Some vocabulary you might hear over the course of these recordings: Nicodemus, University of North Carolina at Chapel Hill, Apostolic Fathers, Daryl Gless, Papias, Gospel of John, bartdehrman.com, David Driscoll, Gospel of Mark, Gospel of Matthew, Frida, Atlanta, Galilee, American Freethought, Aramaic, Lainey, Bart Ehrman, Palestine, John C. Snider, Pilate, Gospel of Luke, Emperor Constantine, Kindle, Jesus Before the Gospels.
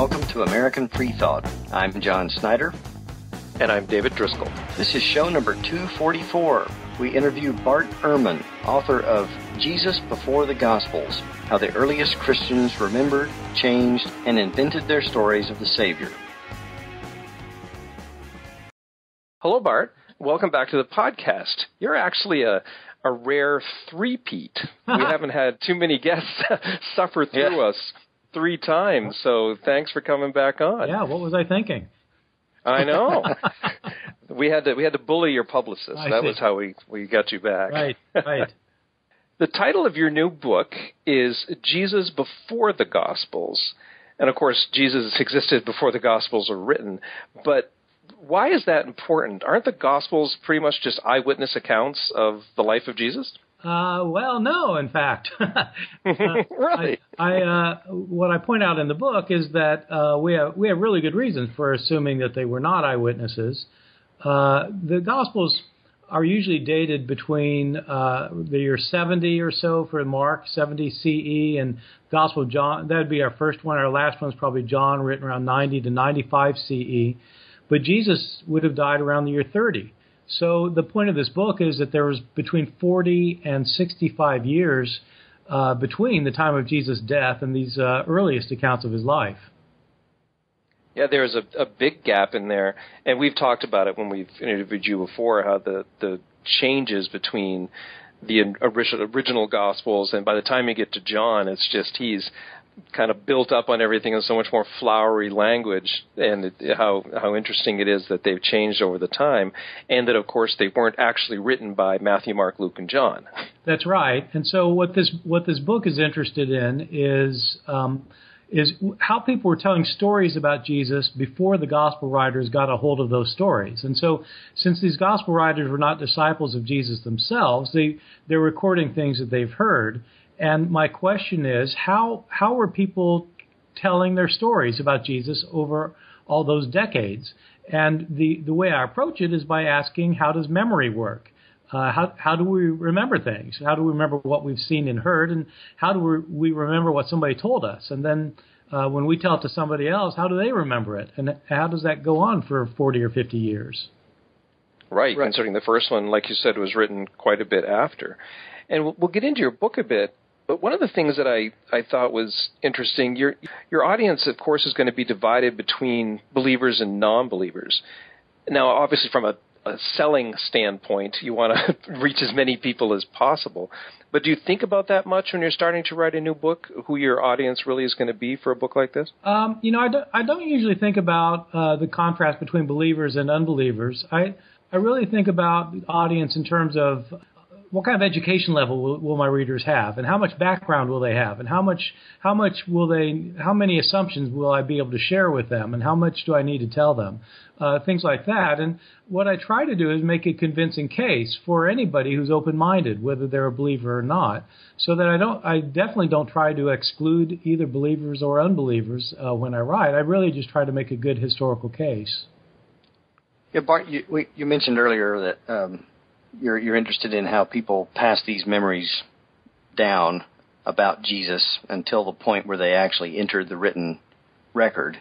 welcome to American Freethought. I'm John Snider. And I'm David Driscoll. This is show number 244. We interview Bart Ehrman, author of Jesus Before the Gospels, How the Earliest Christians Remembered, Changed, and Invented Their Stories of the Savior. Hello, Bart. Welcome back to the podcast. You're actually a rare three-peat. We haven't had too many guests suffer through us three times, so thanks for coming back on. Yeah, what was I thinking? I know. We had to bully your publicist. That was how we got you back. Right. The title of your new book is Jesus Before the Gospels. And, of course, Jesus existed before the Gospels were written. But why is that important? Aren't the Gospels pretty much just eyewitness accounts of the life of Jesus? Well, no, in fact. Really? What I point out in the book is that we have really good reasons for assuming that they were not eyewitnesses. The Gospels are usually dated between the year 70 or so for Mark, 70 CE, and Gospel of John. That would be our first one. Our last one's probably John, written around 90 to 95 CE. But Jesus would have died around the year 30. So the point of this book is that there was between 40 and 65 years between the time of Jesus' death and these earliest accounts of his life. Yeah, there's a big gap in there, and we've talked about it when we've interviewed you before, how the changes between the original Gospels, and by the time you get to John, it's just he's kind of built up on everything in so much more flowery language, and how interesting it is that they've changed over the time, and that, of course, they weren't actually written by Matthew, Mark, Luke, and John. That's right. And so what this book is interested in is how people were telling stories about Jesus before the gospel writers got a hold of those stories. And so since these gospel writers were not disciples of Jesus themselves, they're recording things that they've heard. And my question is, how were people telling their stories about Jesus over all those decades? And the way I approach it is by asking, how does memory work? How do we remember things? How do we remember what we've seen and heard? And how do we remember what somebody told us? And then when we tell it to somebody else, how do they remember it? And how does that go on for 40 or 50 years? Right, considering the first one, like you said, was written quite a bit after. And we'll get into your book a bit. But one of the things that I thought was interesting, your audience, of course, is going to be divided between believers and non-believers. Now, obviously, from a selling standpoint, you want to reach as many people as possible. But do you think about that much when you're starting to write a new book, who your audience really is going to be for a book like this? I don't usually think about the contrast between believers and unbelievers. I really think about the audience in terms of what kind of education level will my readers have, and how much background will they have, and how many assumptions will I be able to share with them, and how much do I need to tell them, things like that. And what I try to do is make a convincing case for anybody who's open-minded, whether they're a believer or not, so that I definitely don't try to exclude either believers or unbelievers when I write. I really just try to make a good historical case. Yeah, Bart, you mentioned earlier that You're interested in how people pass these memories down about Jesus until the point where they actually entered the written record.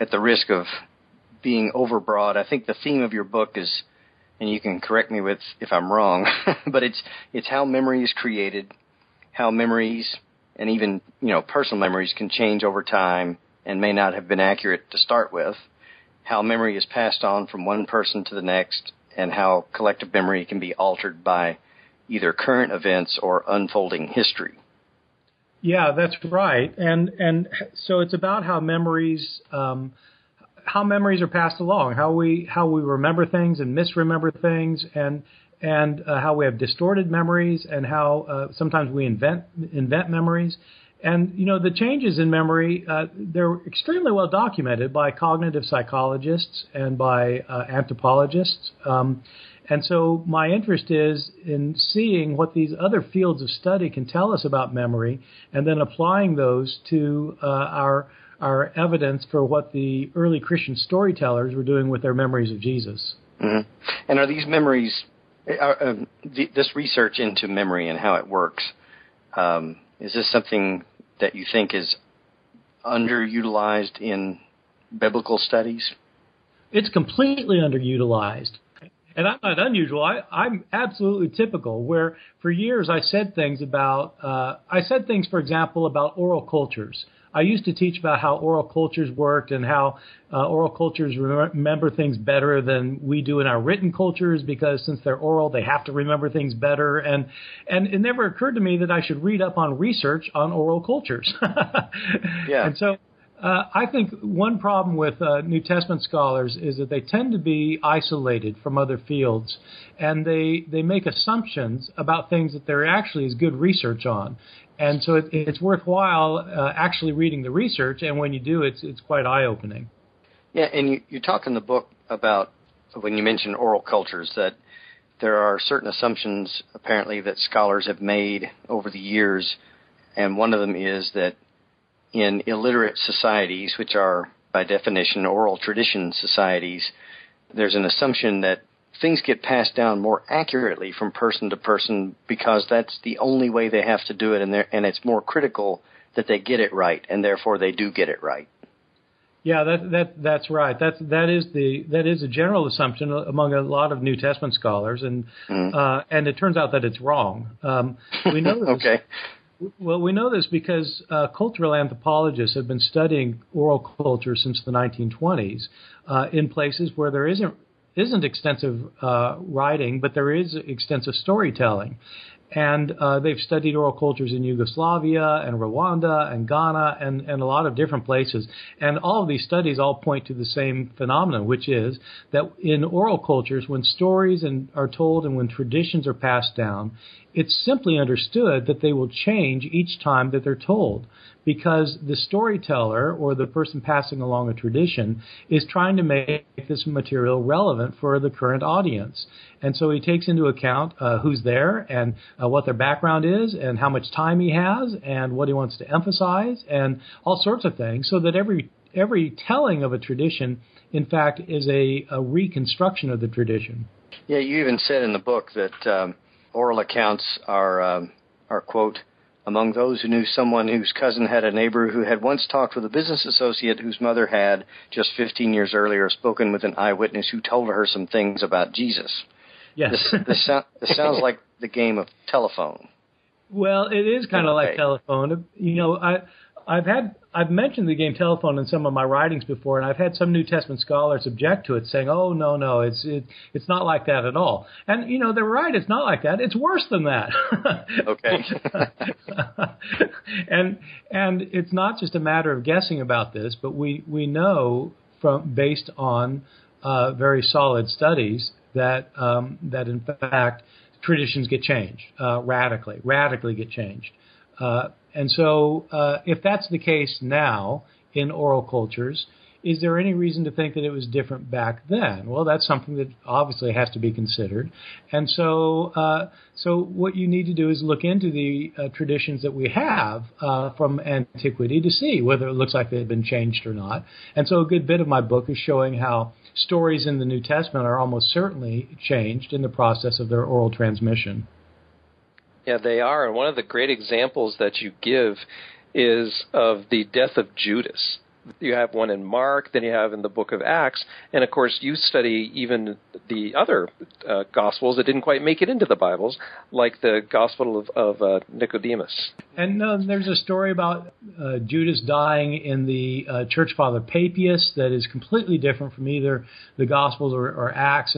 At the risk of being overbroad, I think the theme of your book is, and you can correct me if I'm wrong, but it's how memory is created, how memories and even personal memories can change over time and may not have been accurate to start with, how memory is passed on from one person to the next, and how collective memory can be altered by either current events or unfolding history. Yeah, that's right. And so it's about how memories are passed along, how we remember things and misremember things, and how we have distorted memories, and how sometimes we invent memories. And, the changes in memory, they're extremely well documented by cognitive psychologists and by anthropologists. And so my interest is in seeing what these other fields of study can tell us about memory, and then applying those to our evidence for what the early Christian storytellers were doing with their memories of Jesus. Mm-hmm. And are these memories, this research into memory and how it works, is this something that you think is underutilized in biblical studies? It's completely underutilized. And I'm not unusual. I'm absolutely typical, where for years I said things about, for example, about oral cultures. I used to teach about how oral cultures worked and how oral cultures remember things better than we do in our written cultures, because since they're oral, they have to remember things better. And it never occurred to me that I should read up on research on oral cultures. Yeah. And so I think one problem with New Testament scholars is that they tend to be isolated from other fields, and they make assumptions about things that there actually is good research on. And so it's worthwhile actually reading the research, and when you do, it's quite eye-opening. Yeah, and you talk in the book about, when you mention oral cultures, that there are certain assumptions, apparently, that scholars have made over the years, and one of them is that in illiterate societies, which are, by definition, oral tradition societies, there's an assumption that things get passed down more accurately from person to person because that's the only way they have to do it, and it's more critical that they get it right, and therefore they do get it right. Yeah, that's right. That is a general assumption among a lot of New Testament scholars, and it turns out that it's wrong. We know this. Okay. Well, we know this because cultural anthropologists have been studying oral culture since the 1920s in places where there isn't extensive writing, but there is extensive storytelling. And they've studied oral cultures in Yugoslavia and Rwanda and Ghana and a lot of different places. And all of these studies all point to the same phenomenon, which is that in oral cultures, when stories are told and when traditions are passed down, it's simply understood that they will change each time that they're told, because the storyteller or the person passing along a tradition is trying to make this material relevant for the current audience. And so he takes into account who's there and what their background is and how much time he has and what he wants to emphasize and all sorts of things, so that every telling of a tradition, in fact, is a reconstruction of the tradition. Yeah, you even said in the book that oral accounts are, quote, among those who knew someone whose cousin had a neighbor who had once talked with a business associate whose mother had, just 15 years earlier, spoken with an eyewitness who told her some things about Jesus. Yes. This sounds like the game of telephone. Well, it is kind of like telephone. You know, I've mentioned the game telephone in some of my writings before, and I've had some New Testament scholars object to it, saying, "Oh, no, it's not like that at all." And you know, they're right; it's not like that. It's worse than that. Okay. And it's not just a matter of guessing about this, but we know based on very solid studies that that in fact traditions get changed radically get changed. And so if that's the case now in oral cultures, is there any reason to think that it was different back then? Well, that's something that obviously has to be considered. And so what you need to do is look into the traditions that we have from antiquity to see whether it looks like they've been changed or not. And so a good bit of my book is showing how stories in the New Testament are almost certainly changed in the process of their oral transmission. Yeah, they are. And one of the great examples that you give is of the death of Judas. You have one in Mark, then you have in the book of Acts. And, of course, you study even the other Gospels that didn't quite make it into the Bibles, like the Gospel of Nicodemus. And there's a story about Judas dying in the Church Father Papias that is completely different from either the Gospels or Acts.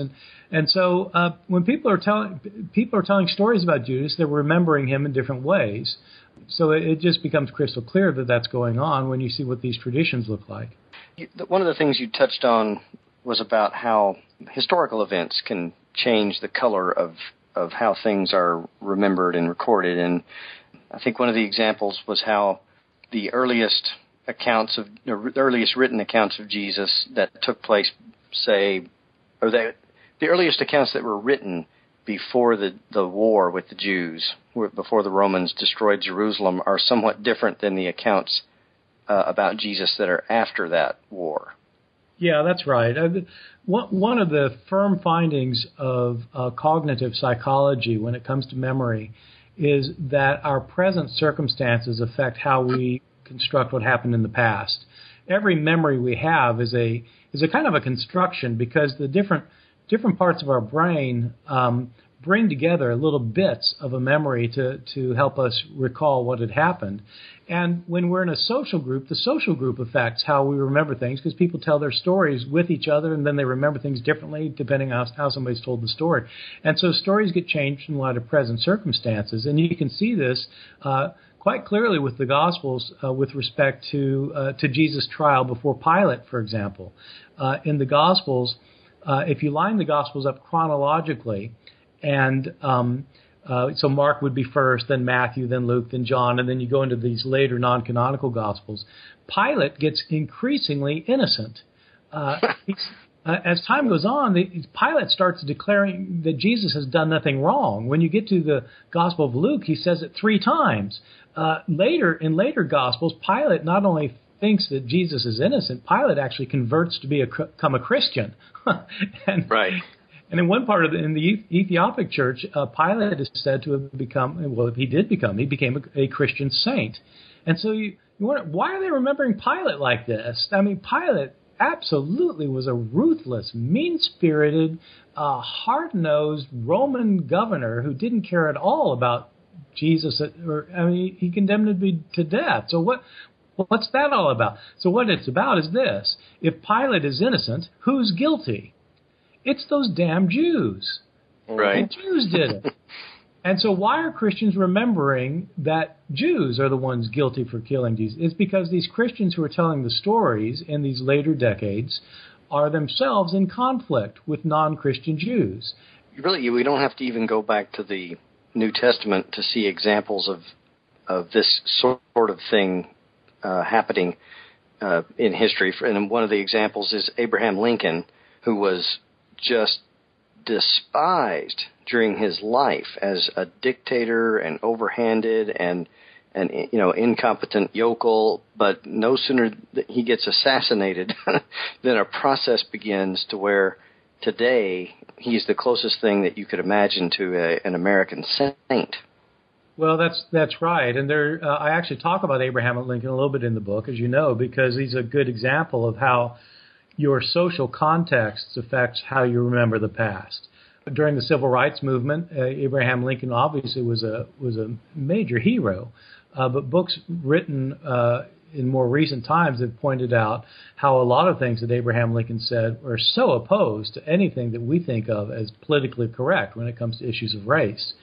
And so when people are telling stories about Judas, they're remembering him in different ways. So it just becomes crystal clear that that's going on when you see what these traditions look like. One of the things you touched on was about how historical events can change the color of how things are remembered and recorded. And I think one of the examples was how the earliest written accounts of Jesus that took place, the earliest accounts that were written before the war with the Jews, before the Romans destroyed Jerusalem, are somewhat different than the accounts about Jesus that are after that war. Yeah, that's right. One of the firm findings of cognitive psychology when it comes to memory is that our present circumstances affect how we construct what happened in the past. Every memory we have is a kind of a construction, because the different parts of our brain bring together little bits of a memory to help us recall what had happened. And when we're in a social group, the social group affects how we remember things, because people tell their stories with each other, and then they remember things differently depending on how somebody's told the story. And so stories get changed in a lot of present circumstances. And you can see this quite clearly with the Gospels with respect to Jesus' trial before Pilate, for example. In the Gospels, if you line the Gospels up chronologically, and so Mark would be first, then Matthew, then Luke, then John, and then you go into these later non-canonical Gospels. Pilate gets increasingly innocent. As time goes on, Pilate starts declaring that Jesus has done nothing wrong. When you get to the Gospel of Luke, he says it 3 times. In later Gospels, Pilate not only thinks that Jesus is innocent, Pilate actually converts to become a Christian. Right. And in one part in the Ethiopic church, Pilate is said to have become, well, he became a Christian saint. And so you wonder, why are they remembering Pilate like this? I mean, Pilate absolutely was a ruthless, mean-spirited, hard-nosed Roman governor who didn't care at all about Jesus. He condemned him to death. So what's that all about? So what it's about is this. If Pilate is innocent, who's guilty? It's those damn Jews. Right. The Jews did it. And so why are Christians remembering that Jews are the ones guilty for killing Jesus? It's because these Christians who are telling the stories in these later decades are themselves in conflict with non-Christian Jews. Really, we don't have to even go back to the New Testament to see examples of this sort of thing happening in history. And one of the examples is Abraham Lincoln, who was just despised during his life as a dictator and overhanded and incompetent yokel. But no sooner that he gets assassinated than a process begins to where today he's the closest thing that you could imagine to an American saint. Well, that's right, and I actually talk about Abraham Lincoln a little bit in the book, as you know, because he's a good example of how your social context affects how you remember the past. During the Civil Rights Movement, Abraham Lincoln obviously was a major hero, but books written in more recent times have pointed out how a lot of things that Abraham Lincoln said were so opposed to anything that we think of as politically correct when it comes to issues of race.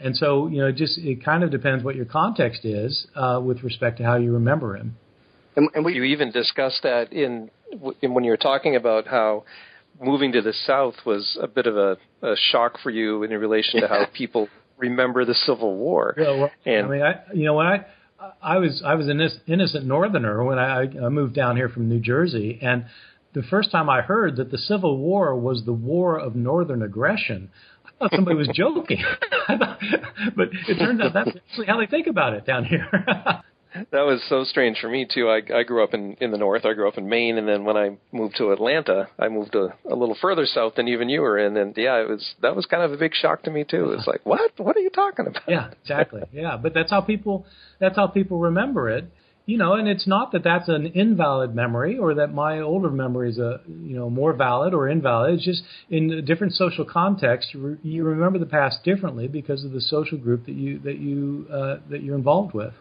And so, it kind of depends what your context is with respect to how you remember him. And you even discussed that in when you were talking about how moving to the South was a bit of a shock for you in relation to how people remember the Civil War. Yeah, well, I was an innocent Northerner when I moved down here from New Jersey, and the first time I heard that the Civil War was the war of Northern aggression, I thought somebody was joking. But it turned out that's actually how they think about it down here. That was so strange for me, too. I grew up in the North. I grew up in Maine, and then when I moved to Atlanta, I moved a little further south than even you were in. And, that was kind of a big shock to me, too. It's like, what? What are you talking about? Yeah, exactly. Yeah, but that's how people remember it. And it's not that that's an invalid memory or that my older memory is more valid or invalid. It's just in a different social context, you remember the past differently because of the social group that you're involved with.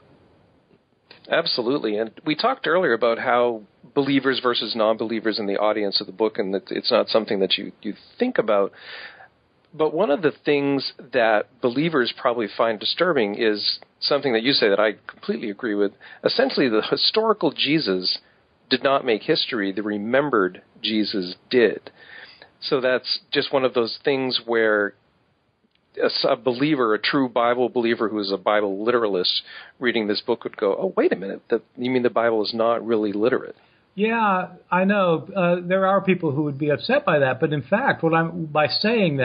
Absolutely. And we talked earlier about how believers versus non-believers in the audience of the book, and that it's not something that you think about. But one of the things that believers probably find disturbing is something that you say that I completely agree with. Essentially, the historical Jesus did not make history. The remembered Jesus did. So that's just one of those things where a believer, a true Bible believer who is a Bible literalist reading this book would go, oh, wait a minute, you mean the Bible is not really literate? Yeah, I know. There are people who would be upset by that, but in fact, what I'm saying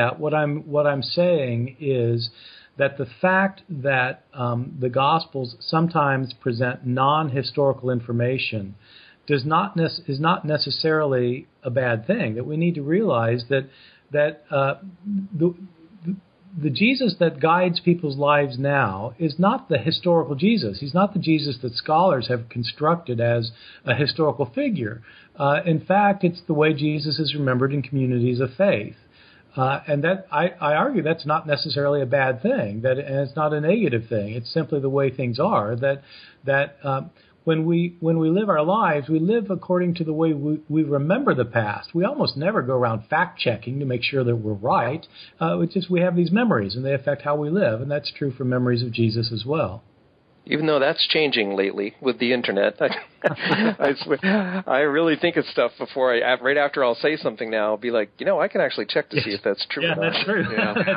is that the fact that the Gospels sometimes present non-historical information is not necessarily a bad thing. That we need to realize that the Jesus that guides people's lives now is not the historical Jesus. He's not the Jesus that scholars have constructed as a historical figure. In fact, it's the way Jesus is remembered in communities of faith. And that I argue that's not necessarily a bad thing, and it's not a negative thing. It's simply the way things are. When we live our lives, we live according to the way we remember the past. We almost never go around fact-checking to make sure that we're right. It's just we have these memories, and they affect how we live, and that's true for memories of Jesus as well. Even though that's changing lately with the Internet. I swear, I really think of stuff before right after I'll say something now, I'll be like, I can actually check to see if that's true or not. That's true. Yeah, that's true.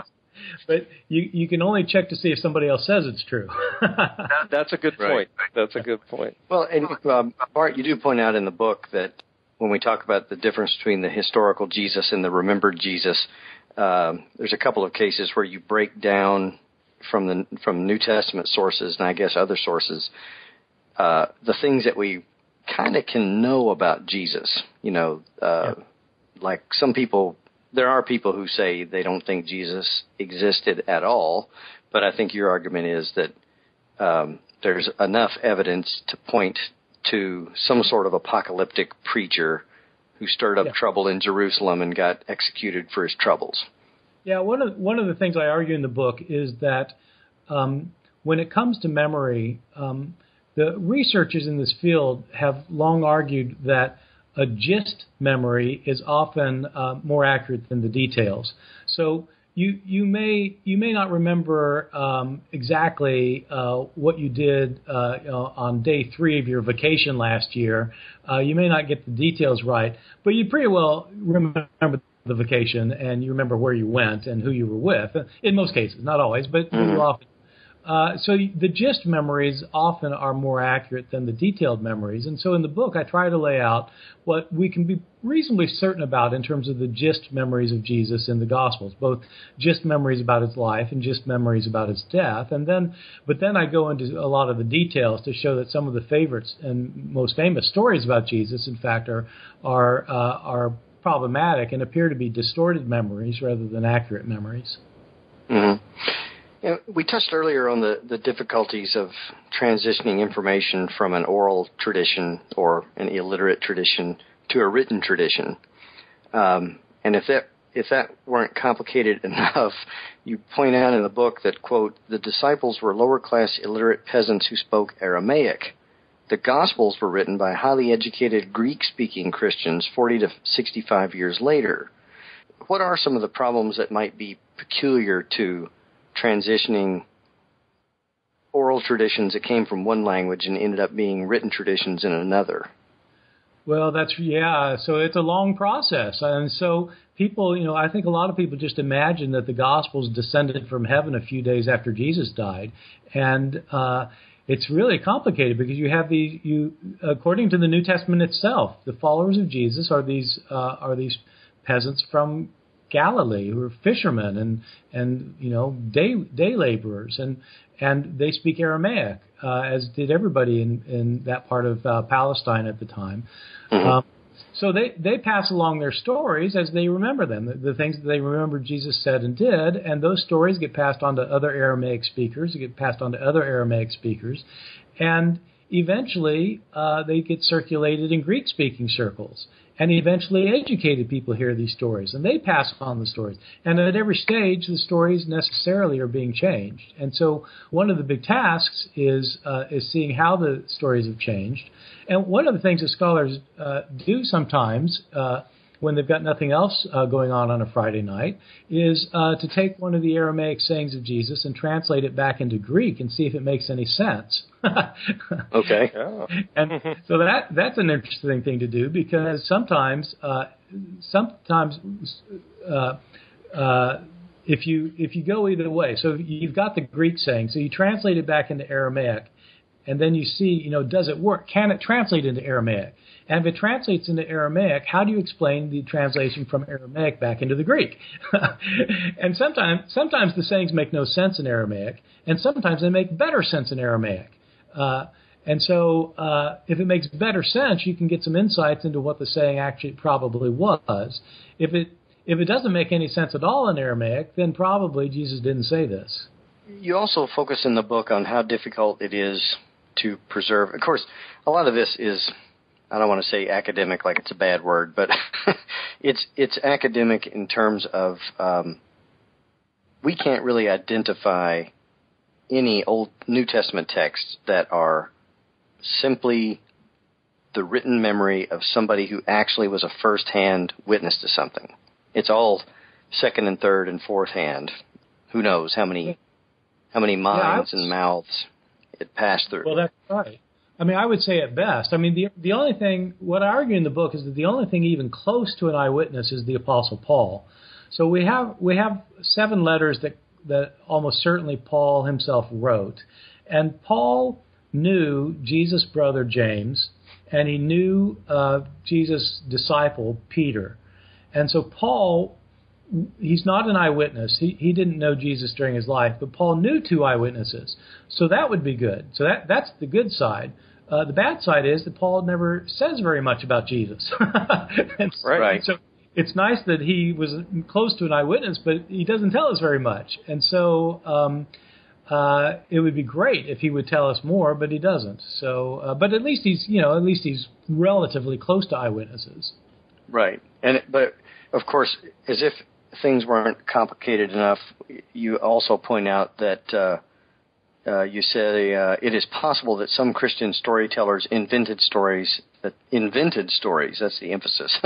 But you can only check to see if somebody else says it's true. That's a good point. That's a good point. Well, and Bart, you do point out in the book that when we talk about the difference between the historical Jesus and the remembered Jesus, there's a couple of cases where you break down from New Testament sources and I guess other sources the things that we kind of can know about Jesus. Like some people. There are people who say they don't think Jesus existed at all, but I think your argument is that there's enough evidence to point to some sort of apocalyptic preacher who stirred up trouble in Jerusalem and got executed for his troubles. Yeah, one of the things I argue in the book is that when it comes to memory, the researchers in this field have long argued that a gist memory is often more accurate than the details. So you may not remember exactly what you did on day 3 of your vacation last year. You may not get the details right, but you pretty well remember the vacation and you remember where you went and who you were with. In most cases, not always, but often. So the gist memories often are more accurate than the detailed memories. And so in the book, I try to lay out what we can be reasonably certain about in terms of the gist memories of Jesus in the Gospels, both gist memories about his life and gist memories about his death. But then I go into a lot of the details to show that some of the favorites and most famous stories about Jesus, in fact, are problematic and appear to be distorted memories rather than accurate memories. Mm-hmm. You know, we touched earlier on the difficulties of transitioning information from an oral tradition or an illiterate tradition to a written tradition. And if that weren't complicated enough, you point out in the book that, quote, the disciples were lower-class illiterate peasants who spoke Aramaic. The Gospels were written by highly educated Greek-speaking Christians 40 to 65 years later. What are some of the problems that might be peculiar to transitioning oral traditions that came from one language and ended up being written traditions in another? Well, so it's a long process. And so people, I think a lot of people just imagine that the Gospels descended from heaven a few days after Jesus died. And it's really complicated because you have according to the New Testament itself, the followers of Jesus are these peasants from Galilee, who are fishermen and day laborers, and they speak Aramaic, as did everybody in that part of Palestine at the time. So they pass along their stories as they remember them, the things that they remember Jesus said and did, and those stories get passed on to other Aramaic speakers, and eventually they get circulated in Greek-speaking circles. And eventually educated people hear these stories, and they pass on the stories. And at every stage, the stories necessarily are being changed. And so one of the big tasks is seeing how the stories have changed. And one of the things that scholars do sometimes when they've got nothing else going on a Friday night is to take one of the Aramaic sayings of Jesus and translate it back into Greek and see if it makes any sense. Okay. And so that's an interesting thing to do because sometimes if you go either way, so you've got the Greek saying, so you translate it back into Aramaic, and then you see, does it work? Can it translate into Aramaic? And if it translates into Aramaic, how do you explain the translation from Aramaic back into the Greek? And sometimes the sayings make no sense in Aramaic, and sometimes they make better sense in Aramaic. And so if it makes better sense, you can get some insights into what the saying actually probably was. If it if it doesn't make any sense at all in Aramaic, then probably Jesus didn't say this. You also focus in the book on how difficult it is to preserve. Of course, a lot of this is, I don't want to say academic like it's a bad word, but it's academic in terms of we can't really identify any Old New Testament texts that are simply the written memory of somebody who actually was a first-hand witness to something. It's all second and third and fourth hand. Who knows how many minds and mouths it passed through. Well, that's right. I mean, I would say at best. I mean, the only thing, what I argue in the book is that the only thing even close to an eyewitness is the Apostle Paul. So we have seven letters that almost certainly Paul himself wrote. And Paul knew Jesus' brother James, and he knew Jesus' disciple Peter. And so Paul, he's not an eyewitness. He didn't know Jesus during his life, but Paul knew two eyewitnesses. So that would be good. So that's the good side. The bad side is that Paul never says very much about Jesus. Right. So it's nice that he was close to an eyewitness, but he doesn't tell us very much. And so it would be great if he would tell us more, but he doesn't. So, but at least he's relatively close to eyewitnesses. Right. But of course, as if things weren't complicated enough, you also point out that you say it is possible that some Christian storytellers invented stories. That's the emphasis.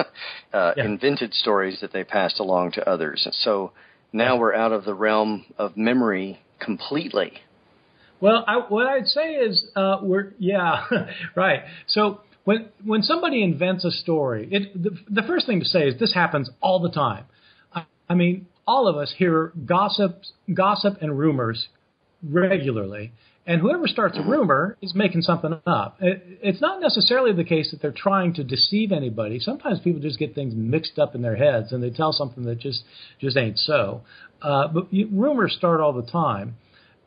Invented stories that they passed along to others. So now we're out of the realm of memory completely. Well, what I'd say is right. So when somebody invents a story, the first thing to say is this happens all the time. I mean, all of us hear gossip and rumors regularly, and whoever starts a rumor is making something up. It's not necessarily the case that they're trying to deceive anybody. Sometimes people just get things mixed up in their heads, and they tell something that just ain't so. But rumors start all the time.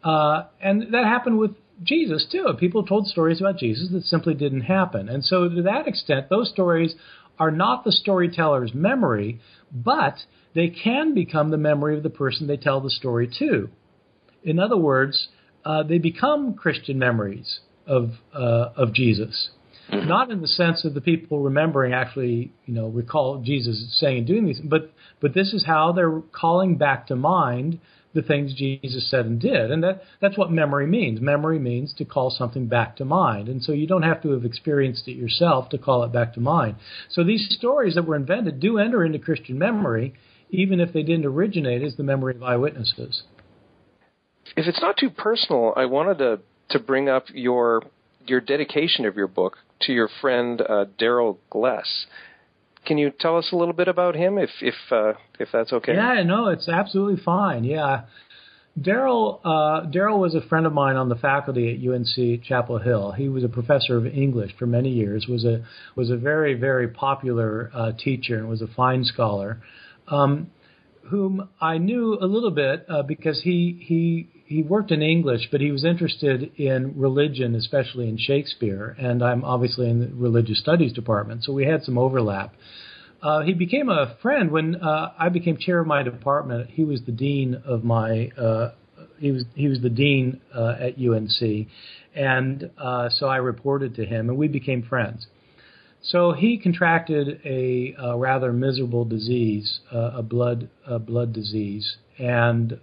And that happened with Jesus, too. People told stories about Jesus that simply didn't happen. And so to that extent, those stories are not the storyteller's memory, but they can become the memory of the person they tell the story to. In other words, they become Christian memories of Jesus, not in the sense of the people remembering actually, recall Jesus saying and doing these, but this is how they're calling back to mind the things Jesus said and did, and that's what memory means. Memory means to call something back to mind, and so you don't have to have experienced it yourself to call it back to mind. So these stories that were invented do enter into Christian memory, even if they didn't originate as the memory of eyewitnesses. If it's not too personal, I wanted to bring up your dedication of your book to your friend Daryl Gless. Can you tell us a little bit about him, if that's okay? Yeah, no, it's absolutely fine. Yeah, Daryl was a friend of mine on the faculty at UNC Chapel Hill. He was a professor of English for many years. was a very, very popular teacher and was a fine scholar, whom I knew a little bit because he worked in English, but he was interested in religion, especially in Shakespeare, and I'm obviously in the religious studies department, so we had some overlap. He became a friend when I became chair of my department. He was the dean of my he was the dean at UNC, and so I reported to him, and we became friends. So he contracted a rather miserable disease, a blood disease, and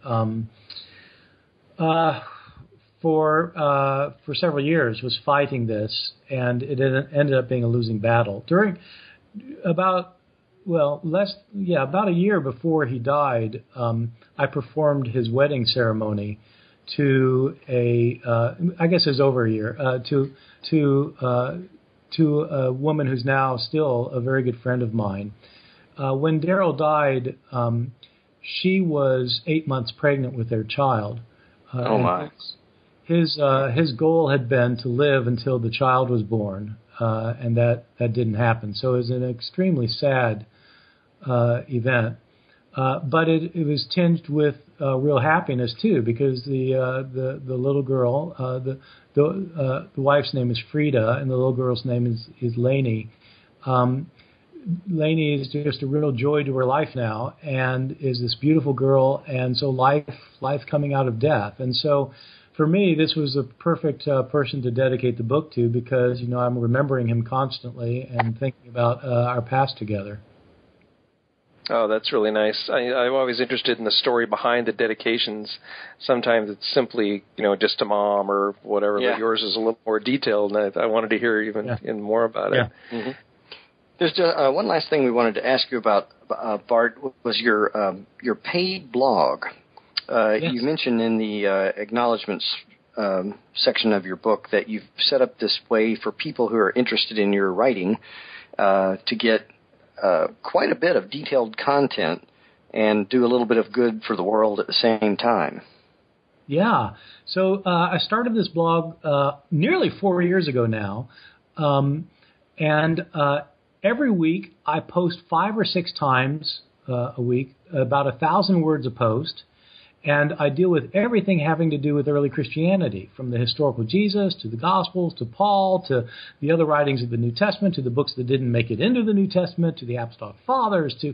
for several years was fighting this, and it ended up being a losing battle. During about a year before he died, I performed his wedding ceremony to I guess it was over a year to a woman who's now still a very good friend of mine. When Daryl died, she was 8 months pregnant with their child. Oh my! His goal had been to live until the child was born, and that didn't happen. So it was an extremely sad event, but it was tinged with real happiness too, because the little girl, the wife's name is Frida, and the little girl's name is Lainey. Lainey is just a real joy to her life now, and is this beautiful girl, and so life coming out of death. And so for me, this was the perfect person to dedicate the book to, because, you know, I'm remembering him constantly and thinking about our past together. Oh, that's really nice. I'm always interested in the story behind the dedications. Sometimes it's simply, you know, just to mom or whatever, yeah. But yours is a little more detailed, and I wanted to hear even more about it. Yeah. Mm-hmm. There's one last thing we wanted to ask you about, Bart, was your paid blog. Yes. You mentioned in the acknowledgments section of your book that you've set up this way for people who are interested in your writing to get quite a bit of detailed content and do a little bit of good for the world at the same time. Yeah. So I started this blog nearly 4 years ago now, and every week I post 5 or 6 times a week, about 1,000 words a post, and I deal with everything having to do with early Christianity, from the historical Jesus to the Gospels to Paul to the other writings of the New Testament to the books that didn't make it into the New Testament to the Apostolic Fathers to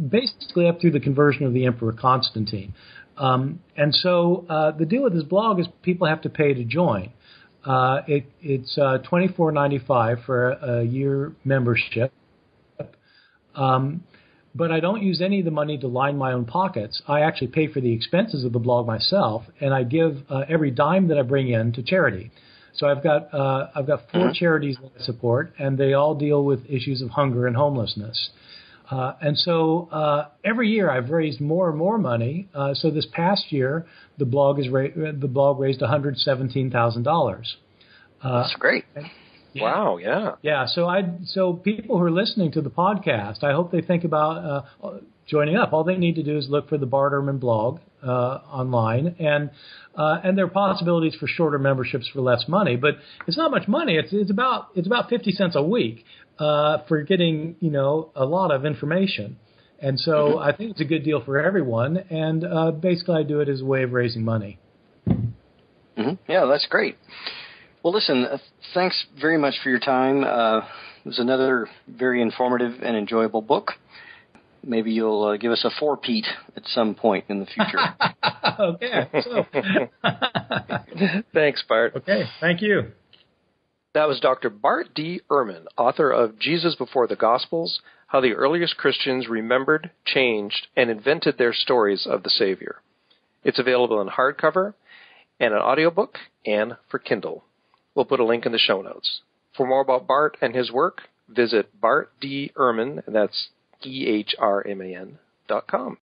basically up through the conversion of the Emperor Constantine. And so the deal with this blog is people have to pay to join. It's $24.95 for a year membership. But I don't use any of the money to line my own pockets. I actually pay for the expenses of the blog myself, and I give every dime that I bring in to charity. So I've got 4 charities that I support, and they all deal with issues of hunger and homelessness. And so every year I've raised more and more money. So this past year the blog raised $117,000. That's great. Yeah. Wow, yeah. Yeah, so people who are listening to the podcast, I hope they think about joining up. All they need to do is look for the Bart Ehrman blog online, and there are possibilities for shorter memberships for less money, but it's not much money. It's about 50 cents a week for getting, you know, a lot of information. And so I think it's a good deal for everyone, and basically I do it as a way of raising money. Mm-hmm. Yeah, that's great. Well, listen, thanks very much for your time. It was another very informative and enjoyable book. Maybe you'll give us a four-peat at some point in the future. Okay. So. Thanks, Bart. Okay, thank you. That was Dr. Bart D. Ehrman, author of Jesus Before the Gospels, How the Earliest Christians Remembered, Changed, and Invented Their Stories of the Savior. It's available in hardcover and an audiobook and for Kindle. We'll put a link in the show notes. For more about Bart and his work, visit bartdehrman.com.